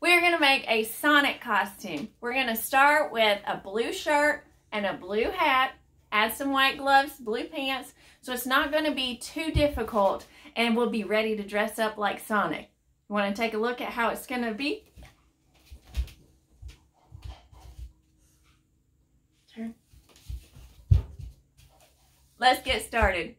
We're going to make a Sonic costume. We're going to start with a blue shirt and a blue hat, add some white gloves, blue pants, so it's not going to be too difficult, and we'll be ready to dress up like Sonic. You want to take a look at how it's going to be? Turn. Let's get started.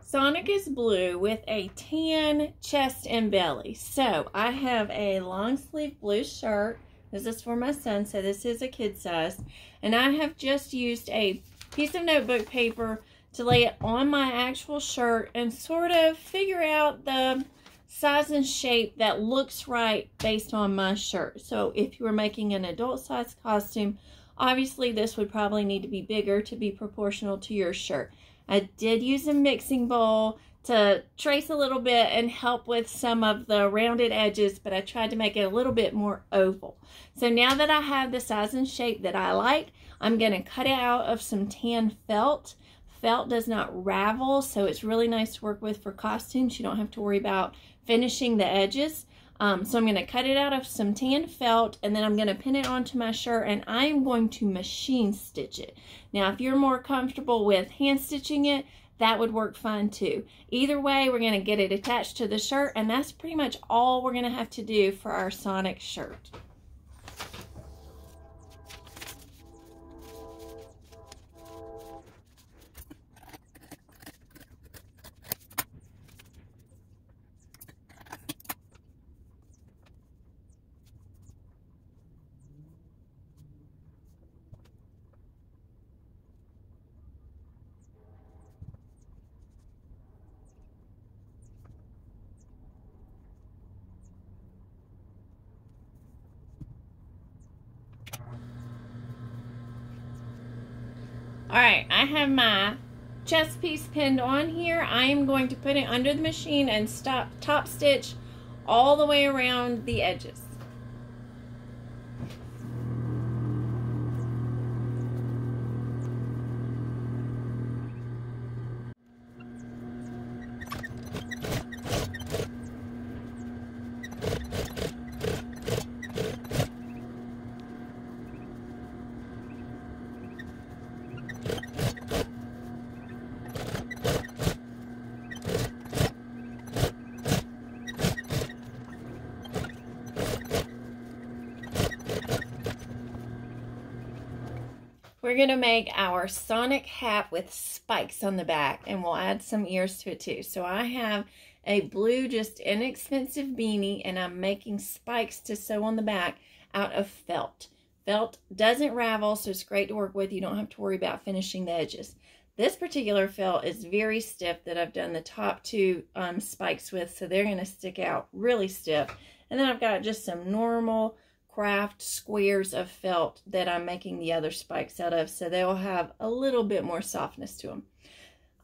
Sonic is blue with a tan chest and belly. So I have a long sleeve blue shirt. This is for my son, so this is a kid size. And I have just used a piece of notebook paper to lay it on my actual shirt and sort of figure out the size and shape that looks right based on my shirt. So if you were making an adult size costume, obviously this would probably need to be bigger to be proportional to your shirt. I did use a mixing bowl to trace a little bit and help with some of the rounded edges, but I tried to make it a little bit more oval. So now that I have the size and shape that I like, I'm going to cut it out of some tan felt. Felt does not ravel, so it's really nice to work with for costumes. You don't have to worry about finishing the edges. So I'm going to cut it out of some tan felt, and then I'm going to pin it onto my shirt, and I am going to machine stitch it. Now, if you're more comfortable with hand stitching it, that would work fine too. Either way, we're going to get it attached to the shirt, and that's pretty much all we're going to have to do for our Sonic shirt. Alright, I have my chest piece pinned on here. I am going to put it under the machine and stop top stitch all the way around the edges. We're going to make our Sonic hat with spikes on the back, and we'll add some ears to it too. So I have a blue, just inexpensive beanie, and I'm making spikes to sew on the back out of felt. Felt doesn't ravel, so it's great to work with. You don't have to worry about finishing the edges. This particular felt is very stiff that I've done the top two spikes with, so they're going to stick out really stiff. And then I've got just some normal craft squares of felt that I'm making the other spikes out of, so they'll have a little bit more softness to them.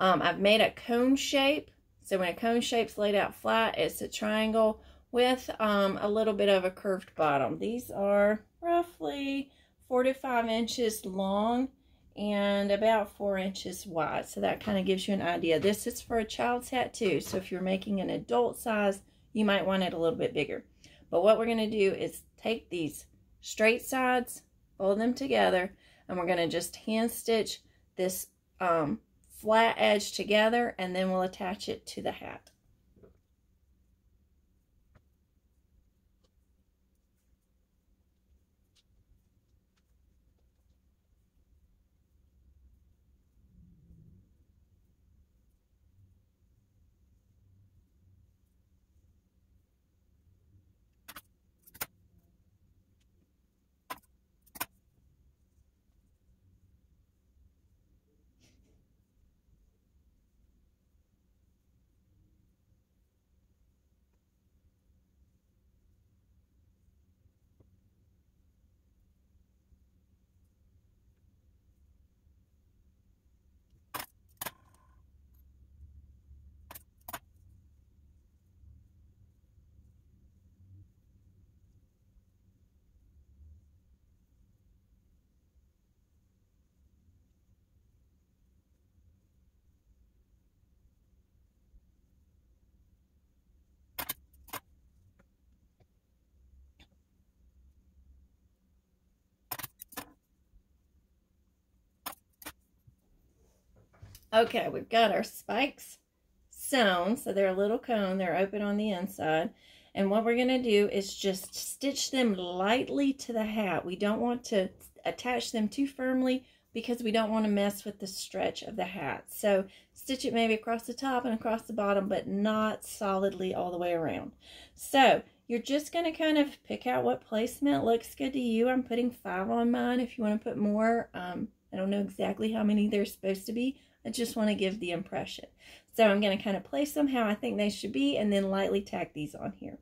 I've made a cone shape, so when a cone shape's laid out flat, it's a triangle with a little bit of a curved bottom. These are roughly 4 to 5 inches long and about 4 inches wide, so that kind of gives you an idea. This is for a child's hat too, so if you're making an adult size, you might want it a little bit bigger. But what we're going to do is take these straight sides, fold them together, and we're going to just hand stitch this flat edge together, and then we'll attach it to the hat. Okay, we've got our spikes sewn, so they're a little cone, they're open on the inside, and what we're going to do is just stitch them lightly to the hat. We don't want to attach them too firmly because we don't want to mess with the stretch of the hat. So stitch it maybe across the top and across the bottom, but not solidly all the way around. So you're just going to kind of pick out what placement looks good to you. I'm putting 5 on mine. If you want to put more, I don't know exactly how many there's supposed to be. I just want to give the impression. So I'm going to kind of place them how I think they should be and then lightly tack these on here.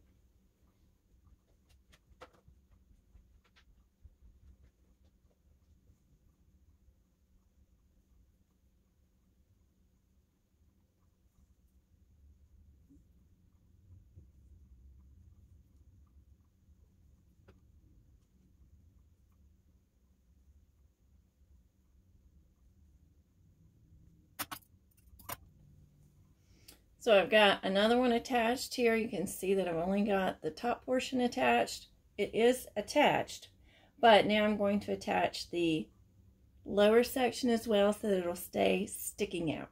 So I've got another one attached here. You can see that I've only got the top portion attached. It is attached, but now I'm going to attach the lower section as well so that it'll stay sticking out.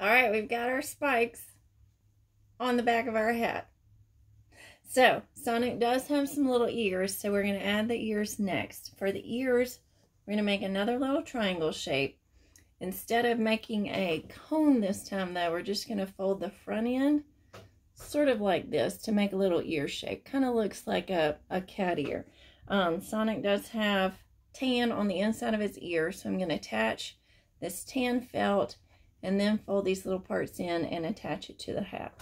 All right, we've got our spikes on the back of our hat. So Sonic does have some little ears, so we're going to add the ears next. For the ears, we're going to make another little triangle shape. Instead of making a cone this time, though, we're just going to fold the front end sort of like this to make a little ear shape. Kind of looks like a cat ear. Sonic does have tan on the inside of his ear, so I'm going to attach this tan felt and then fold these little parts in and attach it to the hat.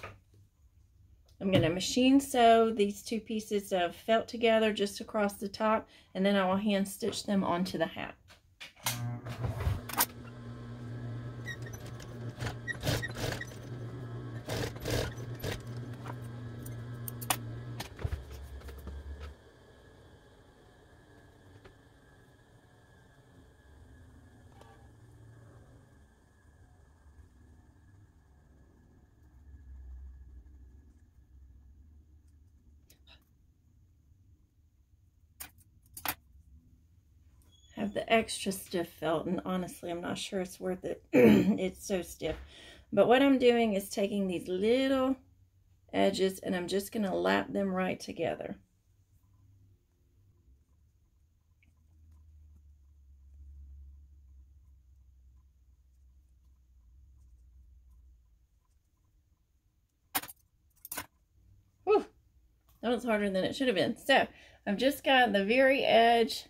I'm going to machine sew these two pieces of felt together just across the top, and then I will hand stitch them onto the hat. The extra stiff felt, and honestly I'm not sure it's worth it. It's so stiff. But what I'm doing is taking these little edges and I'm just going to lap them right together. Whew, that was harder than it should have been. So I've just got the very edge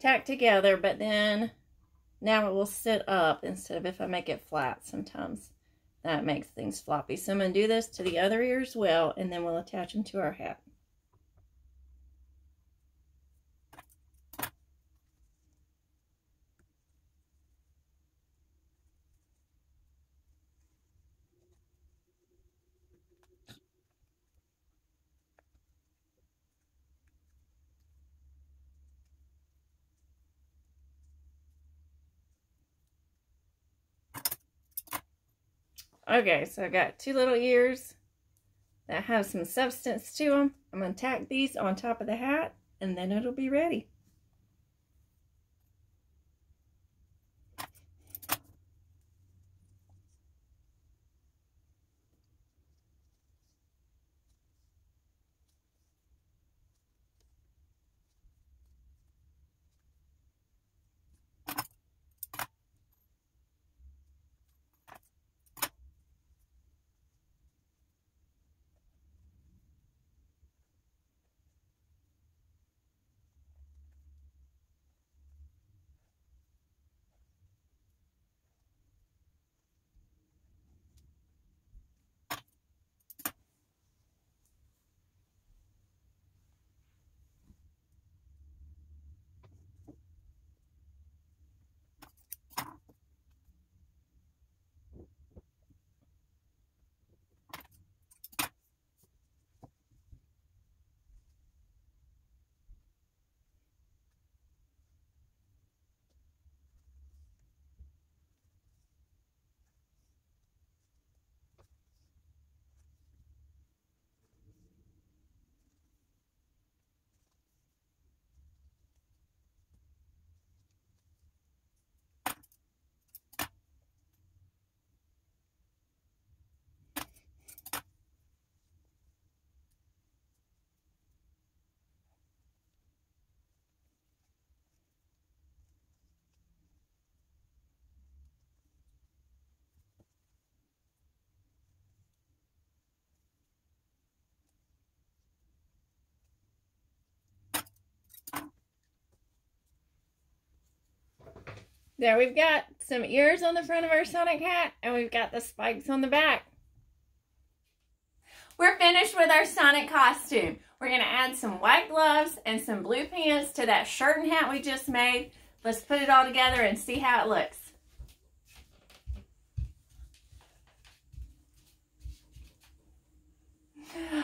tack together, but then now it will sit up instead of if I make it flat. Sometimes that makes things floppy. So I'm going to do this to the other ear as well, and then we'll attach them to our hat. Okay, so I got two little ears that have some substance to them. I'm going to tack these on top of the hat and then it'll be ready. There, we've got some ears on the front of our Sonic hat, and we've got the spikes on the back. We're finished with our Sonic costume. We're going to add some white gloves and some blue pants to that shirt and hat we just made. Let's put it all together and see how it looks.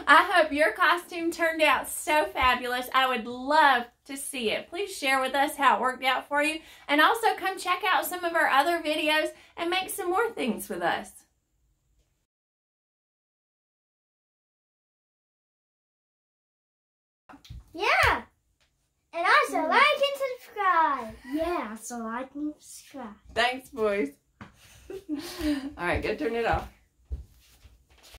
I hope your costume turned out so fabulous. I would love to see it. Please share with us how it worked out for you. And also come check out some of our other videos and make some more things with us. Yeah. And also like and subscribe. Yeah, so like and subscribe. Thanks, boys. All right, go turn it off.